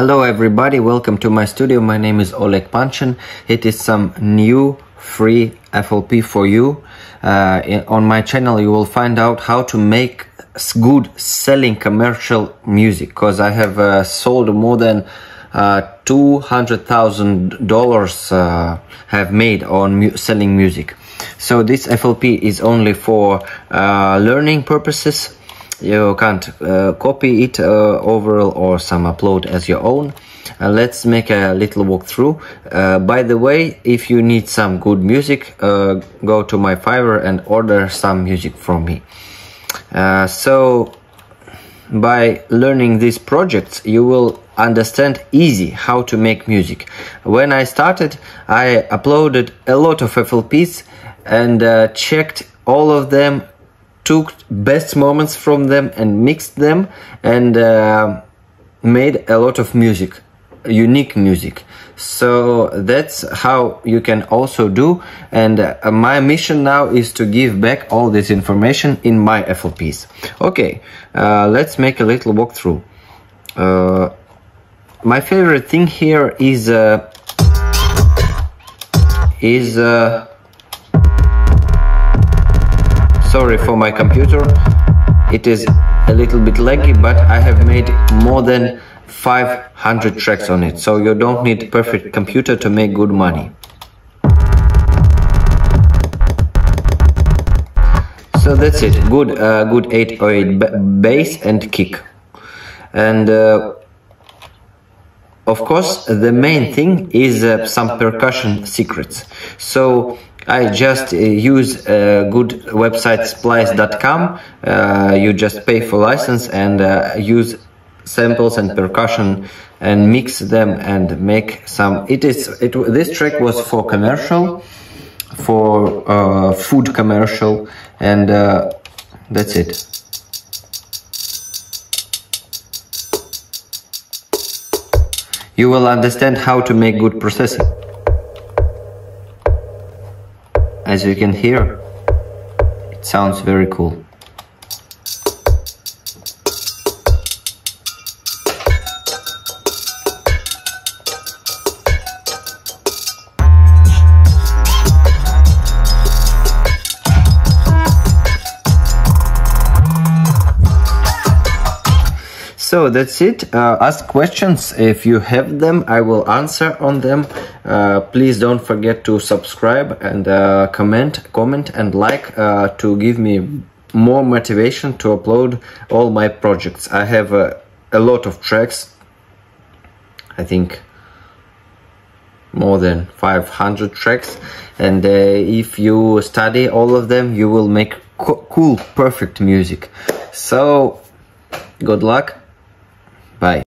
Hello everybody, welcome to my studio. My name is Oleg Panshin. It is some new free FLP for you. On my channel you will find out how to make good selling commercial music, because I have sold more than $200,000 have made on selling music. So this FLP is only for learning purposes. You can't copy it overall or some upload as your own. Let's make a little walkthrough. By the way, if you need some good music, go to my Fiverr and order some music from me. So by learning these projects, you will understand easy how to make music. When I started, I uploaded a lot of FLPs and checked all of them, took best moments from them and mixed them, and made a lot of music, unique music. So that's how you can also do, and my mission now is to give back all this information in my FLPs. Okay, let's make a little walkthrough. My favorite thing here is sorry for my computer, it is a little bit laggy, but I have made more than 500 tracks on it, so you don't need a perfect computer to make good money. So that's it, good 808 bass and kick. And of course, the main thing is some percussion secrets. So I just use a good website, splice.com. You just pay for license and use samples and percussion and mix them and make some. This track was for commercial, for food commercial, and that's it. You will understand how to make good processing, as you can hear. It sounds very cool. So that's it. Ask questions if you have them. I will answer on them. Please don't forget to subscribe and comment and like to give me more motivation to upload all my projects. I have a lot of tracks. I think more than 500 tracks, and if you study all of them, you will make cool, perfect music. So good luck. Bye.